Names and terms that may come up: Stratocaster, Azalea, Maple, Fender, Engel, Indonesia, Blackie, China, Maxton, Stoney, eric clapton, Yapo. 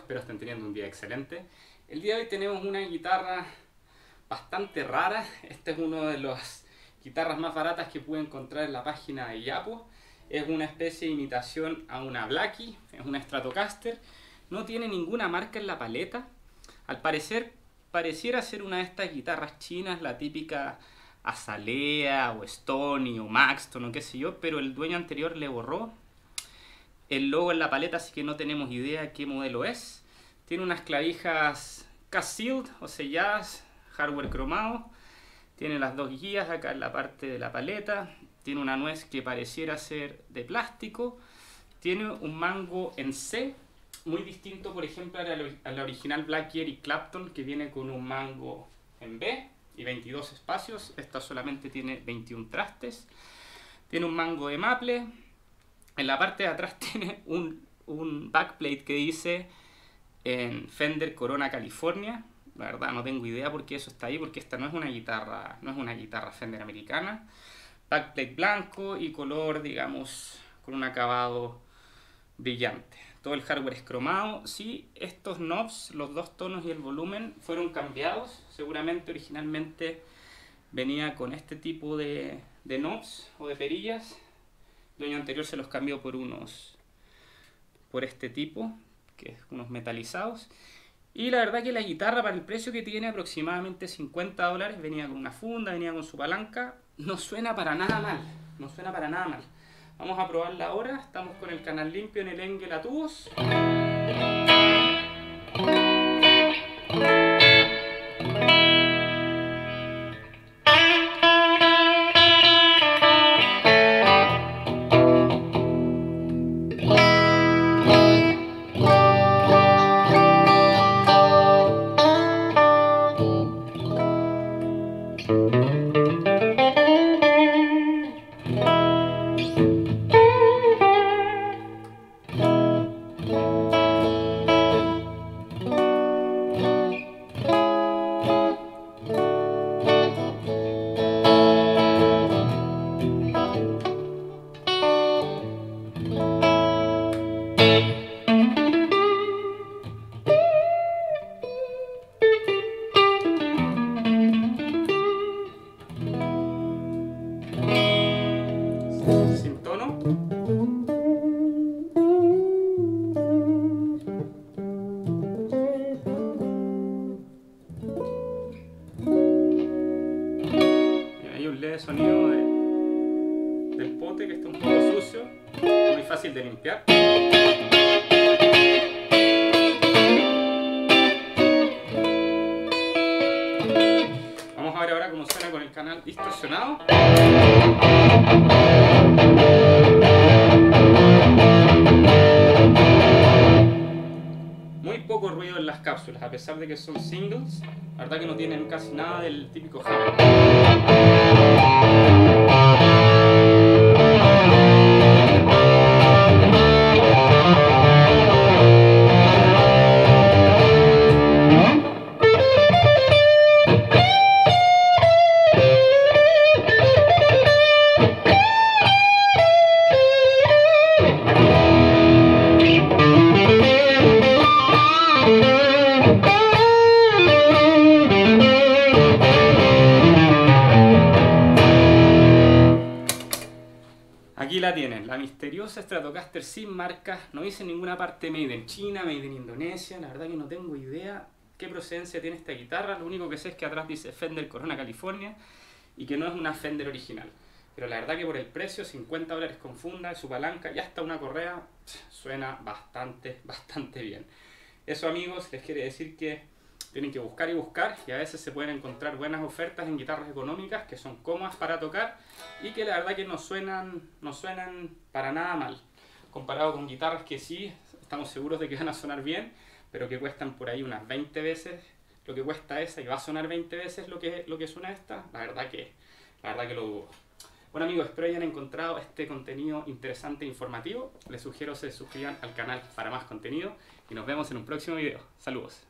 espero estén teniendo un día excelente. El día de hoy tenemos una guitarra bastante rara. Esta es una de las guitarras más baratas que pude encontrar en la página de Yapo. Es una especie de imitación a una Blackie, es una Stratocaster. No tiene ninguna marca en la paleta. Al parecer, pareciera ser una de estas guitarras chinas, la típica Azalea o Stoney o Maxton o qué sé yo, pero el dueño anterior le borró el logo en la paleta, así que no tenemos idea qué modelo es. Tiene unas clavijas cast sealed o selladas, hardware cromado. Tiene las dos guías acá en la parte de la paleta. Tiene una nuez que pareciera ser de plástico. Tiene un mango en C, muy distinto por ejemplo a la original Blackie y Clapton, que viene con un mango en B y 22 espacios. Esta solamente tiene 21 trastes. Tiene un mango de Maple. En la parte de atrás tiene un backplate que dice en Fender Corona, California. La verdad no tengo idea por qué eso está ahí, porque esta no es una guitarra Fender americana. Backplate blanco y color, digamos, con un acabado brillante. Todo el hardware es cromado. Sí, estos knobs, los dos tonos y el volumen, fueron cambiados. Seguramente originalmente venía con este tipo de knobs o de perillas. El dueño anterior se los cambió por este tipo, que es unos metalizados. Y la verdad que la guitarra, para el precio que tiene, aproximadamente $50, venía con una funda, venía con su palanca. No suena para nada mal, no suena para nada mal. Vamos a probarla ahora. Estamos con el canal limpio en el Engel a tubos. Sonido del pote, que está un poco sucio, muy fácil de limpiar. Vamos a ver ahora cómo suena con el canal distorsionado. Muy poco ruido en las cápsulas, a pesar de que son singles. La verdad que no tienen casi nada del típico hammer. Tienen la misteriosa Stratocaster sin marcas. No dice ninguna parte made in China, made in Indonesia. La verdad que no tengo idea qué procedencia tiene esta guitarra. Lo único que sé es que atrás dice Fender Corona, California, y que no es una Fender original. Pero la verdad que por el precio, $50 con funda, su palanca y hasta una correa, suena bastante bien. Eso, amigos, les quiere decir que tienen que buscar y buscar, y a veces se pueden encontrar buenas ofertas en guitarras económicas que son cómodas para tocar y que la verdad que no suenan para nada mal, comparado con guitarras que sí, estamos seguros de que van a sonar bien, pero que cuestan por ahí unas 20 veces lo que cuesta esa, y va a sonar 20 veces lo que suena esta. La verdad que lo dudo. Bueno, amigos, espero hayan encontrado este contenido interesante e informativo. Les sugiero se suscriban al canal para más contenido y nos vemos en un próximo video. Saludos.